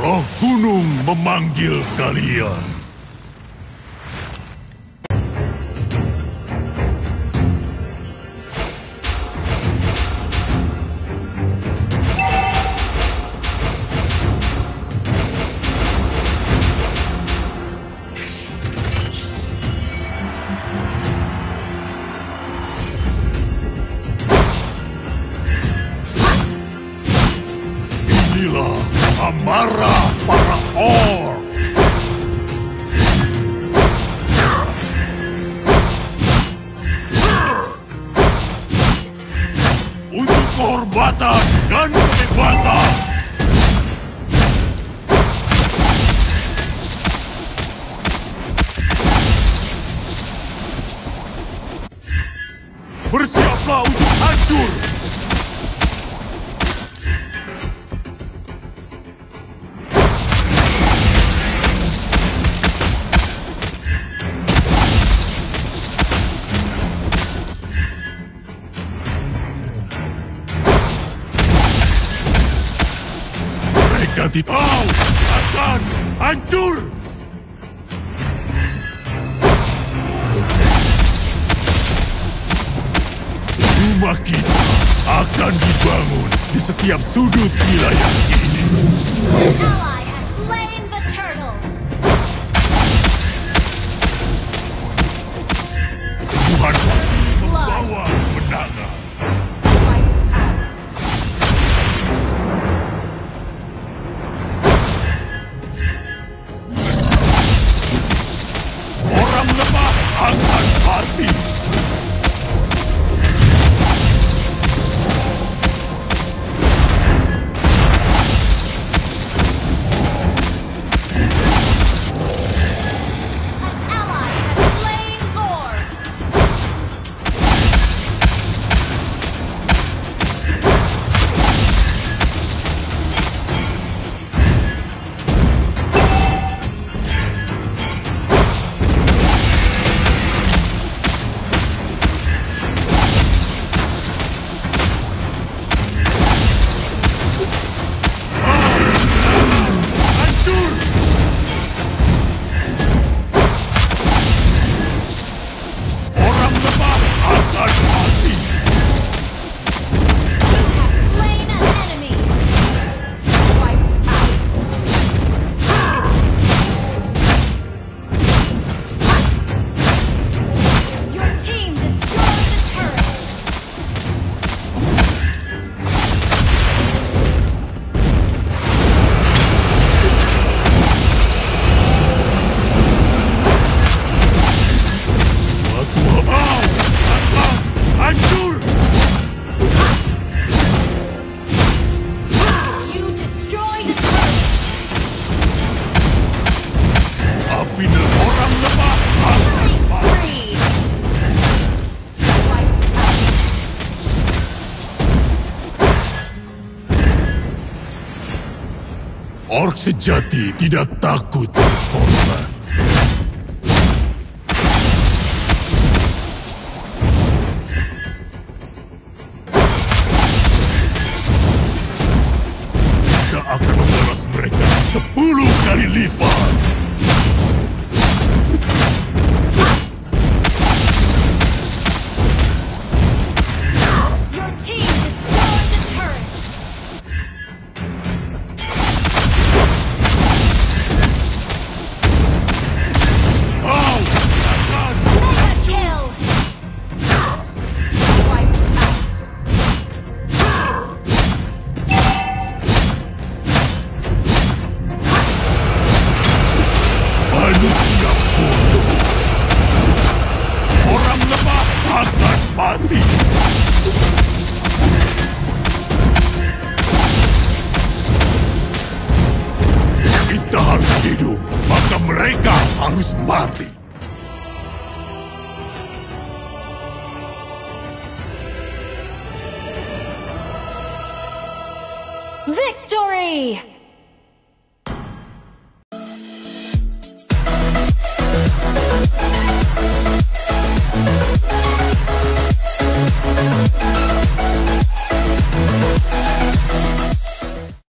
Roh Gunung memanggil kalian. Inilah Amarra Parajor. Unicor Batar dan kebebasan. Bersiaplah untuk hancur. Kau akan hancur. Rumah kita akan dibangun di setiap sudut wilayah ini. Tuhan membawa menangan. Ork sejati tidak takut korban. Kita akan membalas mereka 10 kali lipat. Harus mati. Victory!